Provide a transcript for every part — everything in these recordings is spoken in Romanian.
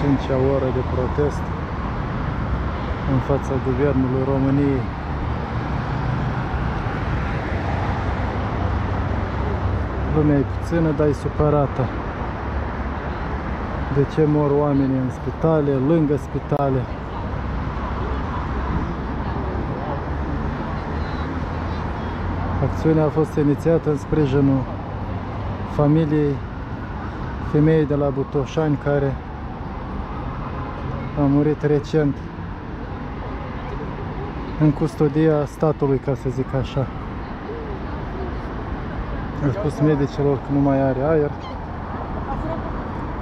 5-a oră de protest în fața guvernului României. Lumea e puțină, dar e supărată. De ce mor oamenii în spitale, lângă spitale? Acțiunea a fost inițiată în sprijinul familiei femeii de la Botoșani care a murit recent în custodia statului, ca să zic așa. Am spus medicilor că nu mai are aer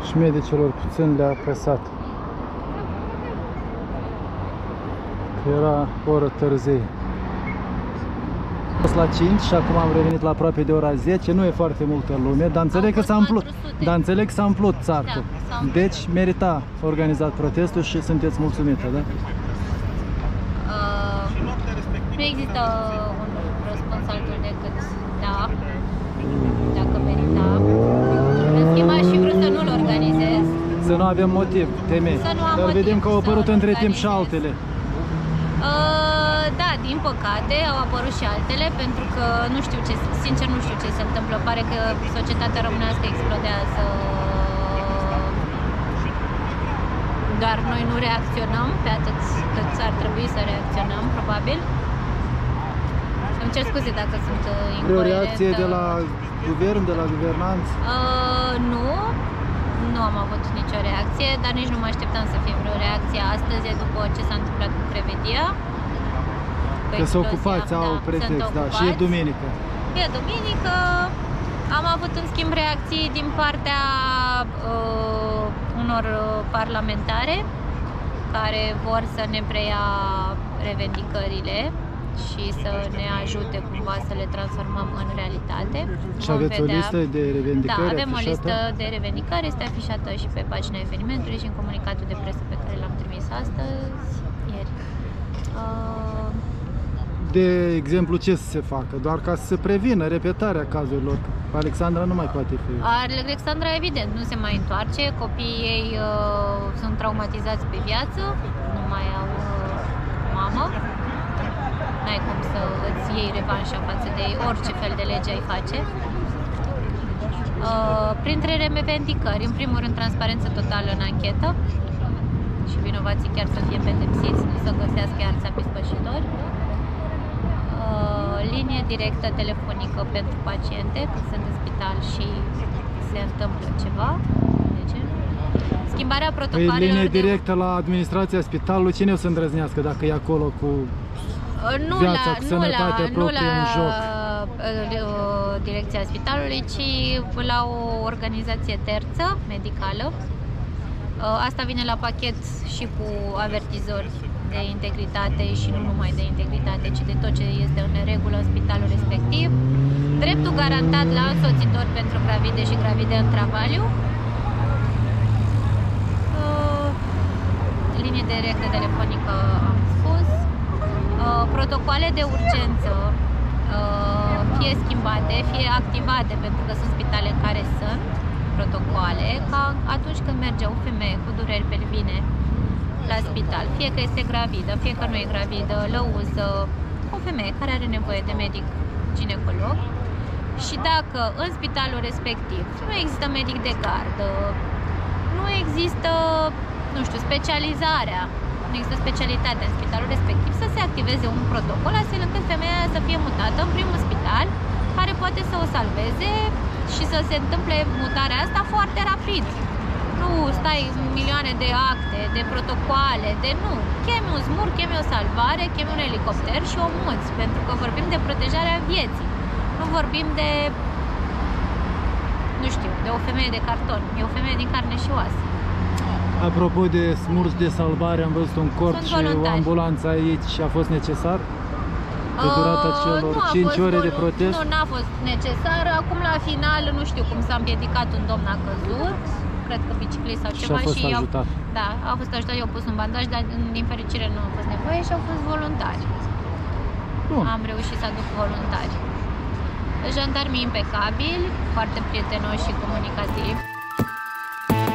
și medicilor puțin le-a apăsat. Era oră târziu. Am fost la 5 și acum am revenit la aproape de ora 10. Nu e foarte multă lume, dar înțeleg că s-a umplut. Dar înțeleg că s-a umplut țarcul. Deci merita organizat protestul și sunteți mulțumită, da? Nu există un răspuns altul decât da, dacă merita. În schimb, aș fi vrut să nu-l organizez. Să nu avem motiv, temei. Dar vedem că au apărut între timp și altele. Da, din păcate au apărut și altele, pentru că nu știu ce, sincer nu știu ce se întâmplă. Pare că societatea românească explodează. Dar noi nu reacționăm pe atât cât ar trebui să reacționăm, probabil. Îmi cer scuze dacă sunt incoerentă. E o reacție de la guvern, de la guvernanți? Nu am avut nicio reacție, dar nici nu mă așteptam să fie vreo reacție astăzi, după ce s-a întâmplat cu Crevedia. Că se ocupați, au pretext, da, și e duminică. E duminică. Am avut, în schimb, reacții din partea unor parlamentare care vor să ne preia revendicările și să ne ajute cumva să le transformăm în realitate. Și aveți o listă de revendicări? Da, avem o listă de revendicări, este afișată și pe pagina evenimentului și în comunicatul de presă pe care l-am trimis astăzi, ieri. De exemplu, ce să se facă? Doar ca să se prevină repetarea cazurilor. Alexandra nu mai poate fi. Alexandra, evident, nu se mai întoarce. Copiii ei sunt traumatizați pe viață, nu mai au mamă. N-ai cum să îți iei revanșa față de ei, orice fel de lege ai face. Printre revendicări, în primul rând, transparență totală în anchetă și vinovații chiar să fie pedepsiți, să găsească arța pe spășitori. Linie directă telefonică pentru paciente când sunt în spital și se întâmplă ceva. Deci, schimbarea protocolelor. Păi, linie directă la administrația spitalului, cine o să îndrăznească dacă e acolo cu viața, cu sănătatea proprie în joc? Direcția spitalului, ci la o organizație terță medicală. Asta vine la pachet și cu avertizori de integritate și nu numai de integritate, ci de tot ce este în regulă în spitalul respectiv. Dreptul garantat la însoțitor pentru gravide și gravide în travaliu. Linie directă telefonică, am spus. Protocoale de urgență fie schimbate, fie activate, pentru că sunt spitale care sunt protocoale, ca atunci când merge o femeie cu dureri pelvine la spital, fie că este gravidă, fie că nu e gravidă, lăuză, o femeie care are nevoie de medic ginecolog, și dacă în spitalul respectiv nu există medic de gardă, nu există, nu știu, specializarea, nu există specialitatea în spitalul respectiv, să se activeze un protocol astfel încât femeia să fie mutată în primul spital care poate să o salveze și să se întâmple mutarea asta foarte rapid. Nu stai milioane de acte, de protocoale, de nu. Chemi un zmur, chemi o salvare, chemi un elicopter și o muți, pentru că vorbim de protejarea vieții. Nu vorbim de, nu știu, de o femeie de carton. E o femeie din carne și oase. Apropo de smurgi de salvare, am văzut un corp și o ambulanță aici. A fost necesar? Pe durata celor 5 ore de protest? Nu, n-a fost necesar. Acum la final, nu știu cum s-a împiedicat un domn a căzut. Cred că biciclist sau ceva și eu, da, au fost ajutat, eu pus un bandaj, dar din fericire nu a fost nevoie și au fost voluntari. Bun. Am reușit să aduc voluntari. Jandarmii impecabili, foarte prietenoși și comunicativi.